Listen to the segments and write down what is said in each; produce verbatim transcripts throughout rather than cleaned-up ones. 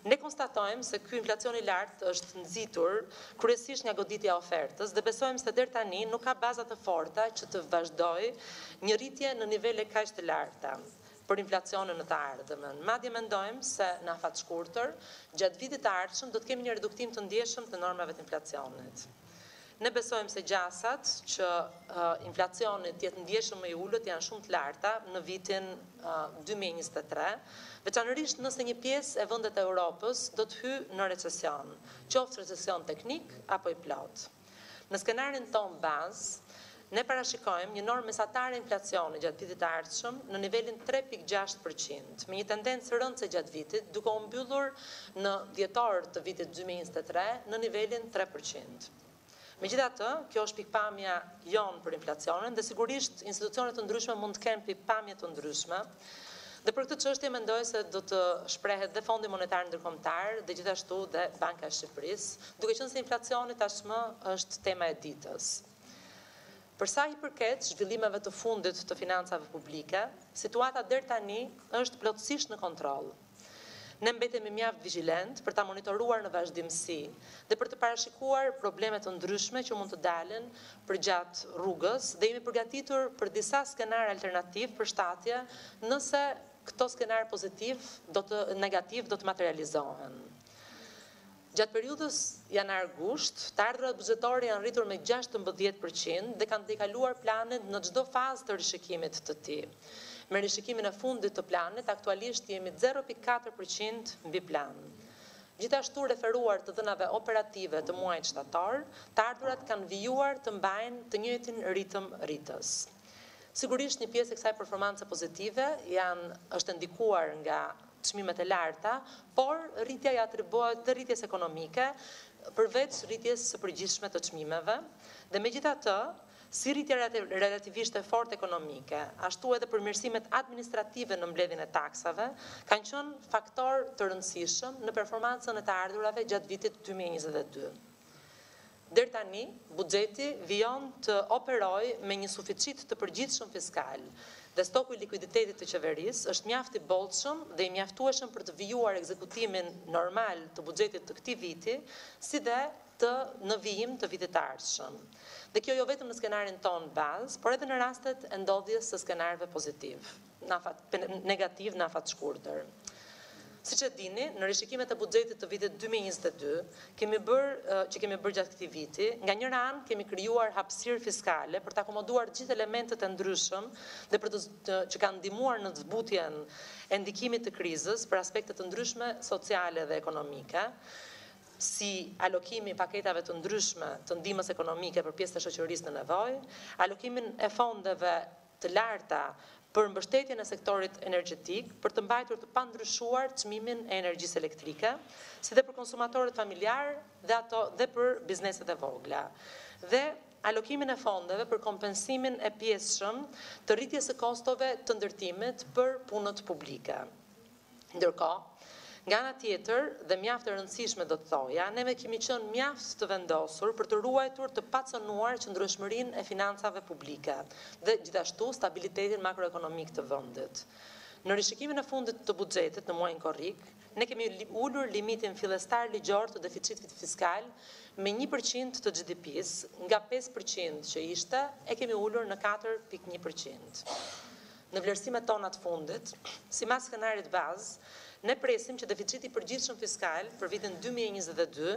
Ne konstatojmë se ky inflacion I lartë është nxitur kryesisht nga goditja e ofertës dhe besojmë se deri tani nuk ka baza të forta që të vazhdojë një rritje në nivele kaq të larta për inflacionin në të ardhmen. Madje mendojmë se në afat të shkurtër, gjatë vitit të ardhshëm do të kemi një reduktim të ndjeshëm të normave të inflacionit. Ne besojmë se gjasat që uh, inflacionit të jetë ndjeshëm më I ulët janë shumë të larta në vitin uh, dy mijë e njëzet e tre, veçanërisht nëse një pjesë e vendeve të Europës do të hyjë në recesion, qoftë recesion teknik apo I plot. Në skenarin tonë bazë, ne parashikojmë një normë mesatare inflacioni gjatë vitit të ardhshëm në nivelin tre pikë gjashtë përqind, me një tendencë rëndëse gjatë vitit, duke u mbyllur në dhjetor të vitit dy mijë e njëzet e tre në nivelin tre përqind. Megjithatë, kjo është pikpamja jonë për inflacionin dhe sigurisht institucionet të ndryshme mund të kenë pikpamje të ndryshme. Dhe për këtë çështje mendoj se do të shprehet dhe Fondi Monetar Ndërkombëtar dhe gjithashtu dhe Banka e Shqipërisë, duke qenë se inflacioni tashmë është tema e ditës. Për sa I përket zhvillimeve të fundit të financave publike, situata deri tani është plotësisht në kontroll. Ne mbetemi mjaft vigjilent për ta monitoruar në vazhdimsi dhe për të parashikuar probleme të ndryshme që mund të dalin përgjatë rrugës dhe jemi përgatitur për disa skenar alternativ për shtatje nëse këto skenar pozitiv do të negativ do të materializohen. Gjatë periudhës janar-gusht, të ardhurat buxhetore janë rritur me gjashtëmbëdhjetë përqind dhe kanë dekaluar planet në çdo fazë të rishikimit të tij. Me rishikimin e fundit të planet, aktualisht jemi zero pikë katër përqind mbi plan. Gjithashtu referuar të dhënave operative të muajit shtator, të ardhurat kanë vijuar të mbajnë të njëjtin ritëm rritës. Sigurisht një pjesë e kësaj performance pozitive janë është ndikuar nga çmimet e larta, por rritja I atribuohet të rritjes ekonomike përveç rritjes së përgjithshme të çmimeve, dhe megjithatë, si rritja relativisht e fortë ekonomike, ashtu edhe përmirësimet administrative në mbledhjen e taksave, kanë qenë faktor të rëndësishëm në performancën e të ardhurave gjatë vitit dy mijë e njëzet e dy. Deri tani, buxheti vijon të operojë me një suficit të përgjithshëm fiskal. Dhe stoku I likuiditetit të qeverisë është mjaft I bollshëm dhe I mjaftueshëm për të vijuar ekzekutimin normal të buxhetit të këtij viti, si dhe të në vijim të vitit të ardhshëm. Dhe kjo jo vetëm në skenarin ton bazë, por edhe në rastet e ndodhjes së skenarëve pozitiv, në afat negativ në afat shkurtër. Siç e dini, në rishikimet e buxhetit të vitit dy mijë e njëzet e dy, kemi bërë që kemi bërë gjatë këtij viti, nga njëra anë kemi krijuar hapësirë fiskale për të akomoduar të gjithë elementet e ndryshëm dhe për të që kanë ndihmuar në zbutjen e ndikimit të krizës për aspekte të ndryshme sociale dhe ekonomike, si alokimi I paketave të ndryshme të ndihmës ekonomike për pjesë të shoqërisë në nevojë, alokimin e fondeve të larta për mbështetjen e sektorit energjetik, për të mbajtur të pandryshuar çmimin e energjisë elektrike, si dhe për konsumatorët familjar dhe ato dhe për bizneset e vogla. Dhe alokimin e fondeve për kompensimin e pjesëshëm të rritjes së kostove të ndërtimit për punët publike. Ndërkohë, nga ana tjetër dhe mjaft e rëndësishme do të thoja, ne kemi qenë mjaft të vendosur për të ruajtur të pacënuar qëndrueshmërinë e financave publike dhe gjithashtu stabilitetin makroekonomik të vendit. Në rishikimin e fundit të buxhetit në muajin korrik, ne kemi ulur limitin fillestar ligjor të deficitit fiskal me një përqind të G D P-së, nga pesë përqind që ishte, e kemi ulur në katër pikë një përqind. Në vlerësimet tona të fundit, sipas skenarit bazë, ne presim që deficiti I përgjithshëm fiskal për vitin dy mijë e njëzet e dy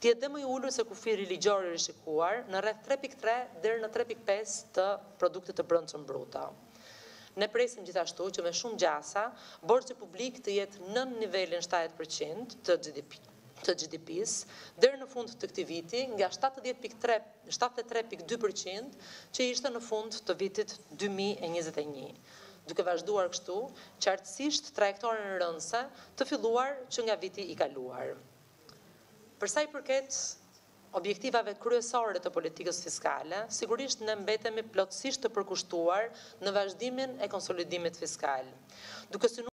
të jetë më I ulur se kufiri ligjor I rishikuar në rreth tre pikë tre deri në tre pikë pesë të produktit të brendshëm bruto. Ne presim gjithashtu që me shumë gjasa, borxhi publik të jetë nën nivelin shtatëdhjetë përqind të G D P-së. Të G D P-së deri në fund të këtij viti nga shtatëdhjetë pikë tre shtatëdhjetë tre pikë dy përqind që ishte në fund të vitit dy mijë e njëzet e një. Duke vazhduar kështu, qartësisht trajektorën rëndëse të filluar që nga viti I kaluar. Për sa I përket objektivave kryesore të politikës fiskale, sigurisht ne mbetemi plotësisht të përkushtuar në vazhdimin e konsolidimit fiskal. Duke